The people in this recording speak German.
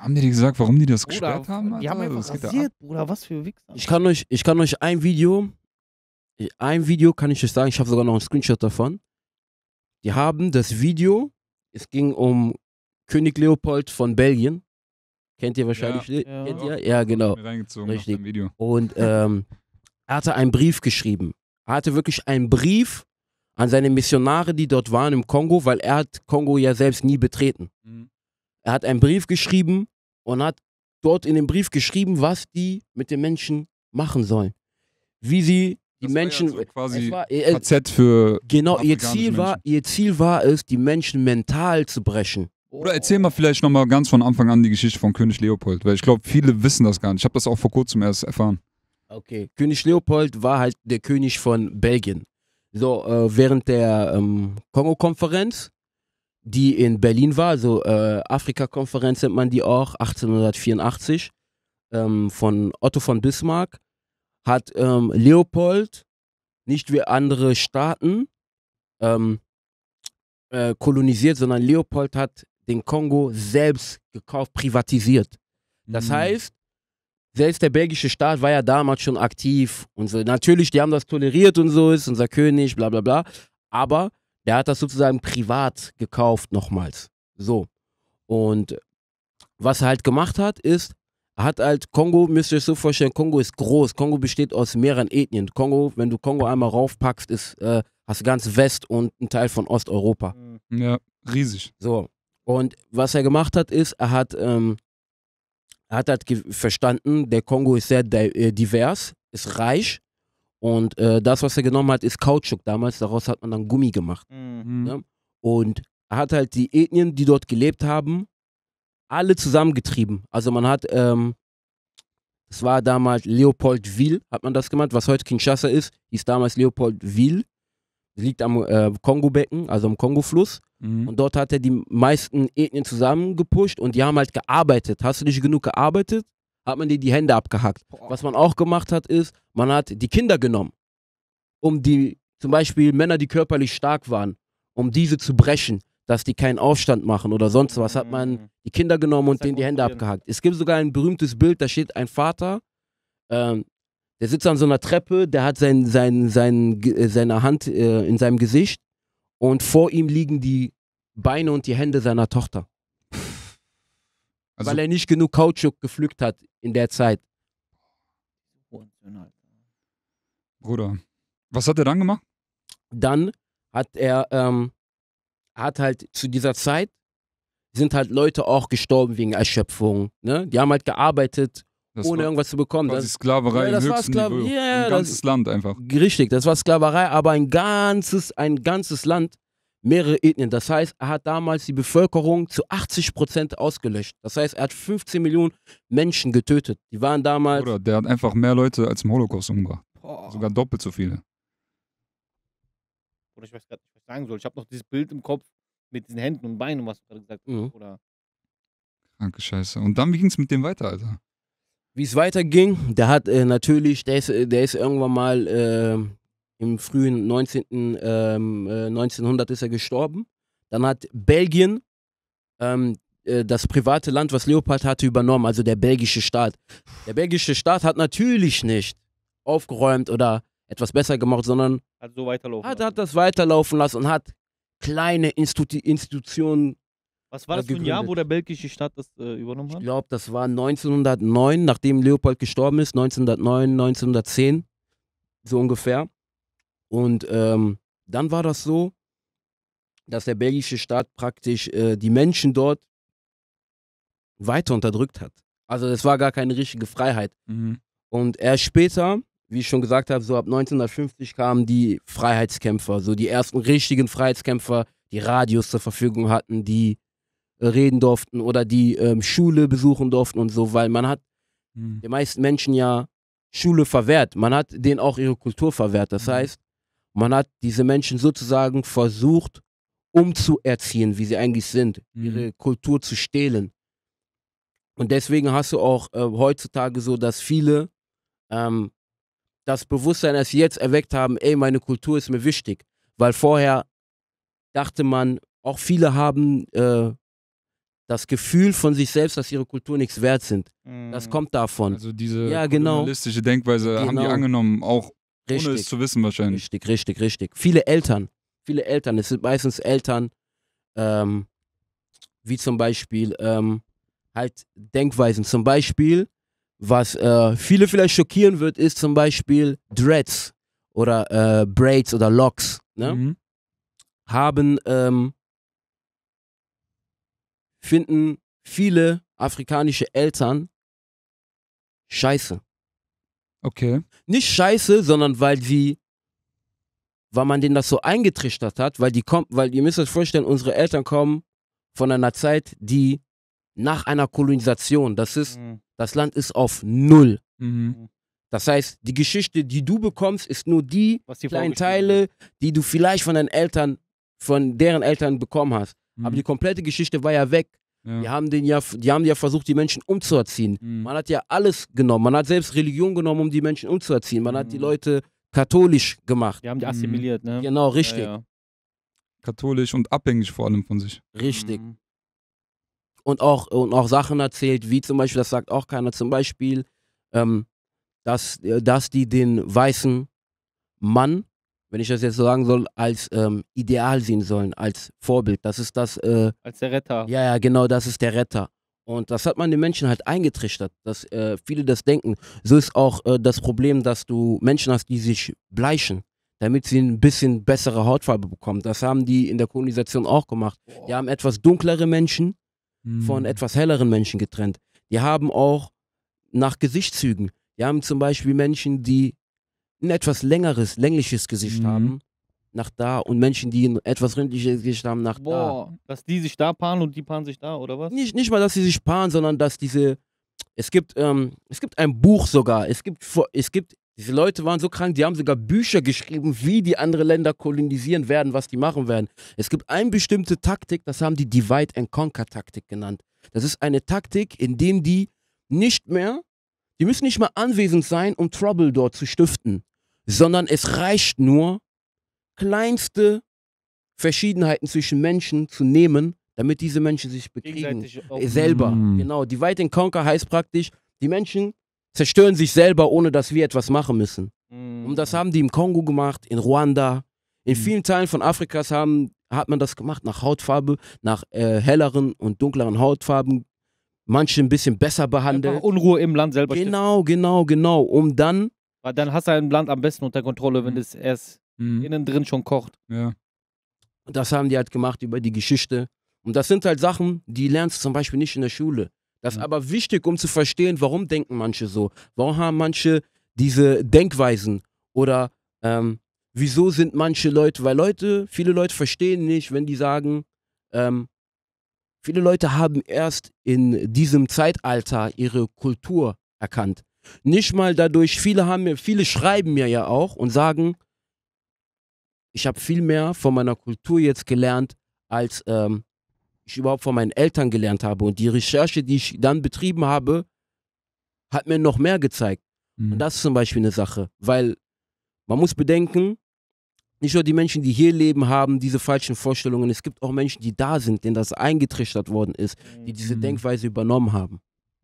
Haben die gesagt, warum die das gesperrt haben? Alter? Die haben einfach rasiert, Bruder, was für Wichser. Ich kann euch ein Video kann ich euch sagen, ich habe sogar noch einen Screenshot davon. Die haben das Video, es ging um König Leopold von Belgien. Kennt ihr wahrscheinlich? Ja, kennt ihr? Ja genau. Richtig. Und er hatte einen Brief geschrieben. Er hatte wirklich einen Brief an seine Missionare, die dort waren im Kongo, weil er hat Kongo ja selbst nie betreten. Mhm. Er hat einen Brief geschrieben und hat dort in dem Brief geschrieben, was die mit den Menschen machen sollen. Wie sie die Menschen... Ja so quasi KZ für... Genau, ihr Ziel war es, die Menschen mental zu brechen. Oder erzähl mal vielleicht nochmal ganz von Anfang an die Geschichte von König Leopold, weil ich glaube, viele wissen das gar nicht. Ich habe das auch vor kurzem erst erfahren. Okay, König Leopold war halt der König von Belgien. So, während der Kongo-Konferenz, die in Berlin war, also Afrika-Konferenz nennt man die auch, 1884, von Otto von Bismarck, hat Leopold nicht wie andere Staaten kolonisiert, sondern Leopold hat den Kongo selbst gekauft, privatisiert. Das heißt, selbst der belgische Staat war ja damals schon aktiv und so. Natürlich, die haben das toleriert und so, ist unser König, bla bla bla. Aber der hat das sozusagen privat gekauft nochmals. So. Und was er halt gemacht hat, ist, er hat halt Kongo, müsst ihr euch so vorstellen, Kongo ist groß. Kongo besteht aus mehreren Ethnien. Kongo, wenn du Kongo einmal raufpackst, hast du ganz West und einen Teil von Osteuropa. Ja, riesig. So. Und was er gemacht hat, ist, er hat halt verstanden, der Kongo ist sehr divers, ist reich und das, was er genommen hat, ist Kautschuk damals, daraus hat man dann Gummi gemacht. Mhm. Ne? Und er hat halt die Ethnien, die dort gelebt haben, alle zusammengetrieben. Also man hat, das war damals Léopoldville, hat man das gemacht, was heute Kinshasa ist, hieß damals Léopoldville, liegt am Kongo-Becken, also am Kongo-Fluss. Und dort hat er die meisten Ethnien zusammengepusht und die haben halt gearbeitet. Hast du nicht genug gearbeitet, hat man dir die Hände abgehackt. Was man auch gemacht hat, ist, man hat die Kinder genommen, um die, zum Beispiel Männer, die körperlich stark waren, um diese zu brechen, dass die keinen Aufstand machen oder sonst was, hat man die Kinder genommen und denen die Hände abgehackt. Es gibt sogar ein berühmtes Bild, da steht ein Vater, der sitzt an so einer Treppe, der hat seine Hand in seinem Gesicht. Und vor ihm liegen die Beine und die Hände seiner Tochter. Also weil er nicht genug Kautschuk gepflückt hat in der Zeit. Bruder, was hat er dann gemacht? Dann hat er, zu dieser Zeit sind halt Leute auch gestorben wegen Erschöpfung. Ne? Die haben halt gearbeitet, ohne irgendwas zu bekommen. Das ist Sklaverei im höchsten Niveau. Yeah, ein ganzes Land einfach. Richtig, das war Sklaverei, aber ein ganzes Land, mehrere Ethnien. Das heißt, er hat damals die Bevölkerung zu 80% ausgelöscht. Das heißt, er hat 15 Millionen Menschen getötet. Die waren damals... Oder der hat einfach mehr Leute als im Holocaust umgebracht. Oh. Sogar doppelt so viele. Oder ich weiß gerade nicht, was ich sagen soll. Ich habe noch dieses Bild im Kopf mit diesen Händen und Beinen, was du gerade gesagt hast. Mhm. Oder... Kranke Scheiße. Und dann ging es mit dem weiter, Alter. Wie es weiterging, der ist irgendwann mal im frühen 1900 ist er gestorben. Dann hat Belgien das private Land, was Leopold hatte, übernommen, also der belgische Staat. Der belgische Staat hat natürlich nicht aufgeräumt oder etwas besser gemacht, sondern hat das weiterlaufen lassen und hat kleine Institutionen. Was war das für ein Jahr, wo der belgische Staat das übernommen hat? Ich glaube, das war 1909, nachdem Leopold gestorben ist, 1909, 1910, so ungefähr. Und dann war das so, dass der belgische Staat praktisch die Menschen dort weiter unterdrückt hat. Also das war gar keine richtige Freiheit. Mhm. Und erst später, wie ich schon gesagt habe, so ab 1950 kamen die Freiheitskämpfer, so die ersten richtigen Freiheitskämpfer, die Radios zur Verfügung hatten, die reden durften oder die Schule besuchen durften und so, weil man hat den meisten Menschen ja Schule verwehrt. Man hat denen auch ihre Kultur verwehrt. Das heißt, man hat diese Menschen sozusagen versucht, umzuerziehen, wie sie eigentlich sind, ihre Kultur zu stehlen. Und deswegen hast du auch heutzutage so, dass viele das Bewusstsein, das sie jetzt erweckt haben, ey, meine Kultur ist mir wichtig. Weil vorher dachte man, auch viele haben... das Gefühl von sich selbst, dass ihre Kultur nichts wert sind. Das kommt davon. Also diese kolonialistische Denkweise haben die angenommen, auch ohne es zu wissen wahrscheinlich. Richtig, richtig, richtig. Viele Eltern, es sind meistens Eltern, wie zum Beispiel halt Denkweisen. Zum Beispiel, was viele vielleicht schockieren wird, ist zum Beispiel Dreads oder Braids oder Locks. Ne? Haben finden viele afrikanische Eltern scheiße. Okay. Nicht scheiße, sondern weil man denen das so eingetrichtert hat, weil ihr müsst euch vorstellen, unsere Eltern kommen von einer Zeit, die nach einer Kolonisation, das Land ist auf Null. Das heißt, die Geschichte, die du bekommst, ist nur die kleinen Teile, die du vielleicht von deinen Eltern, von deren Eltern bekommen hast. Aber die komplette Geschichte war ja weg. Die haben ja versucht, die Menschen umzuerziehen. Man hat ja alles genommen. Man hat selbst Religion genommen, um die Menschen umzuerziehen. Man hat die Leute katholisch gemacht. Die haben die assimiliert, ne? Genau, richtig. Ja, ja. Katholisch und abhängig vor allem von sich. Richtig. Und auch Sachen erzählt, wie zum Beispiel, das sagt auch keiner, zum Beispiel, dass die den weißen Mann, wenn ich das jetzt so sagen soll, als Ideal sehen sollen, als Vorbild. Das ist das... als der Retter. Ja, ja, genau, das ist der Retter. Und das hat man den Menschen halt eingetrichtert, dass viele das denken. So ist auch das Problem, dass du Menschen hast, die sich bleichen, damit sie ein bisschen bessere Hautfarbe bekommen. Das haben die in der Kolonisation auch gemacht. Boah. Die haben etwas dunklere Menschen von etwas helleren Menschen getrennt. Die haben auch nach Gesichtszügen. Die haben zum Beispiel Menschen, die ein etwas längliches Gesicht haben, nach da, und Menschen, die ein etwas rindliches Gesicht haben, nach da. Dass die sich da paaren und die paaren sich da, oder was? Nicht mal, dass sie sich paaren, sondern dass diese, es gibt ein Buch sogar, diese Leute waren so krank, die haben sogar Bücher geschrieben, wie die andere Länder kolonisieren werden, was die machen werden. Es gibt eine bestimmte Taktik, das haben die Divide and Conquer Taktik genannt. Das ist eine Taktik, in dem die müssen nicht mal anwesend sein, um Trouble dort zu stiften, sondern es reicht nur, kleinste Verschiedenheiten zwischen Menschen zu nehmen, damit diese Menschen sich bekriegen. Selber. Genau, Divide and Conquer heißt praktisch, die Menschen zerstören sich selber, ohne dass wir etwas machen müssen. Und das haben die im Kongo gemacht, in Ruanda, in vielen Teilen von Afrikas hat man das gemacht, nach Hautfarbe, nach helleren und dunkleren Hautfarben, manche ein bisschen besser behandelt. Einfach Unruhe im Land selber. Genau. Um dann... Weil dann hast du ein Land am besten unter Kontrolle, wenn es erst innen drin schon kocht. Ja. Und das haben die halt gemacht über die Geschichte. Und das sind halt Sachen, die lernst du zum Beispiel nicht in der Schule. Das ist aber wichtig, um zu verstehen, warum denken manche so. Warum haben manche diese Denkweisen? Oder wieso sind manche Leute... Weil viele Leute verstehen nicht, wenn die sagen... viele Leute haben erst in diesem Zeitalter ihre Kultur erkannt. Nicht mal dadurch, viele schreiben mir ja auch und sagen, ich habe viel mehr von meiner Kultur jetzt gelernt, als ich überhaupt von meinen Eltern gelernt habe. Und die Recherche, die ich dann betrieben habe, hat mir noch mehr gezeigt. Und das ist zum Beispiel eine Sache, weil man muss bedenken, nicht nur die Menschen, die hier leben, haben diese falschen Vorstellungen. Es gibt auch Menschen, die da sind, denen das eingetrichtert worden ist, die diese Denkweise übernommen haben.